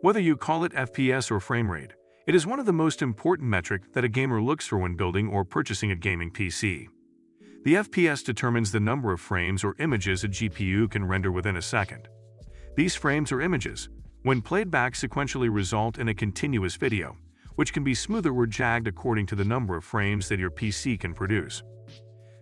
Whether you call it FPS or frame rate, it is one of the most important metrics that a gamer looks for when building or purchasing a gaming PC. The FPS determines the number of frames or images a GPU can render within a second. These frames or images, when played back sequentially, result in a continuous video, which can be smoother or jagged according to the number of frames that your PC can produce.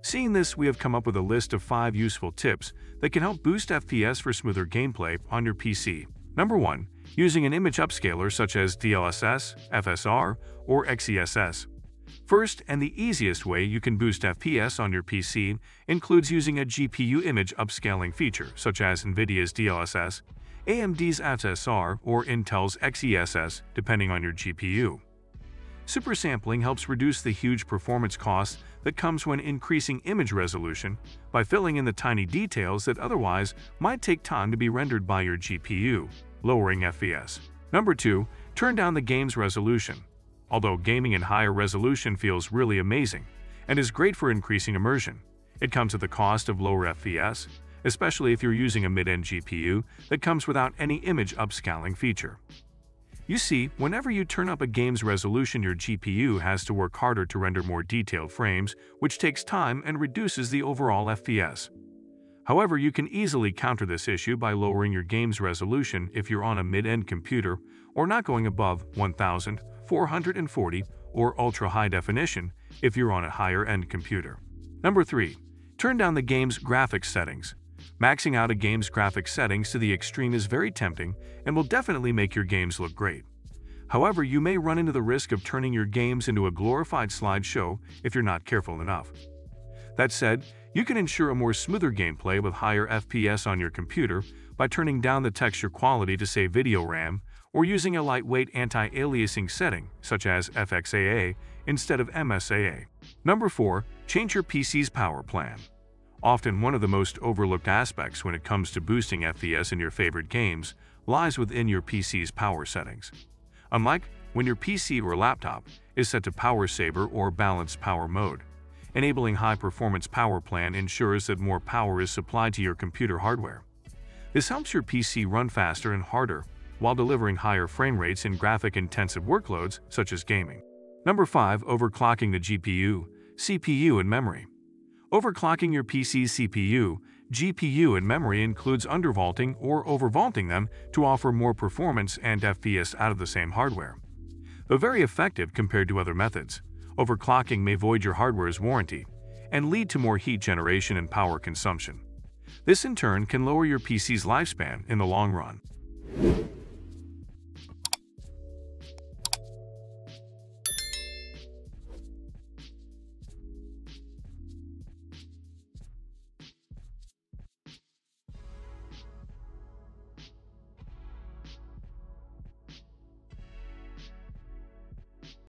Seeing this, we have come up with a list of 5 useful tips that can help boost FPS for smoother gameplay on your PC. Number 1. Using an image upscaler such as DLSS, FSR, or XeSS. First and the easiest way you can boost FPS on your PC includes using a GPU image upscaling feature such as NVIDIA's DLSS, AMD's FSR, or Intel's XeSS, depending on your GPU. Supersampling helps reduce the huge performance cost that comes when increasing image resolution by filling in the tiny details that otherwise might take time to be rendered by your GPU, lowering FPS. Number 2. Turn down the game's resolution. Although gaming in higher resolution feels really amazing and is great for increasing immersion, it comes at the cost of lower FPS, especially if you're using a mid-end GPU that comes without any image upscaling feature. You see, whenever you turn up a game's resolution, your GPU has to work harder to render more detailed frames, which takes time and reduces the overall FPS. However, you can easily counter this issue by lowering your game's resolution if you're on a mid-end computer or not going above 1440 or ultra-high definition if you're on a higher-end computer. Number 3. Turn down the game's graphics settings. Maxing out a game's graphics settings to the extreme is very tempting and will definitely make your games look great. However, you may run into the risk of turning your games into a glorified slideshow if you're not careful enough. That said, you can ensure a more smoother gameplay with higher FPS on your computer by turning down the texture quality to save video RAM or using a lightweight anti-aliasing setting such as FXAA instead of MSAA. Number 4. Change your PC's power plan. Often one of the most overlooked aspects when it comes to boosting FPS in your favorite games lies within your PC's power settings. Unlike when your PC or laptop is set to Power Saver or Balanced Power Mode, enabling high-performance power plan ensures that more power is supplied to your computer hardware. This helps your PC run faster and harder while delivering higher frame rates in graphic-intensive workloads such as gaming. Number 5. Overclocking the GPU, CPU, and memory. Overclocking your PC's CPU, GPU, and memory includes undervaulting or overvaulting them to offer more performance and FPS out of the same hardware. Though very effective compared to other methods, overclocking may void your hardware's warranty and lead to more heat generation and power consumption. This in turn can lower your PC's lifespan in the long run.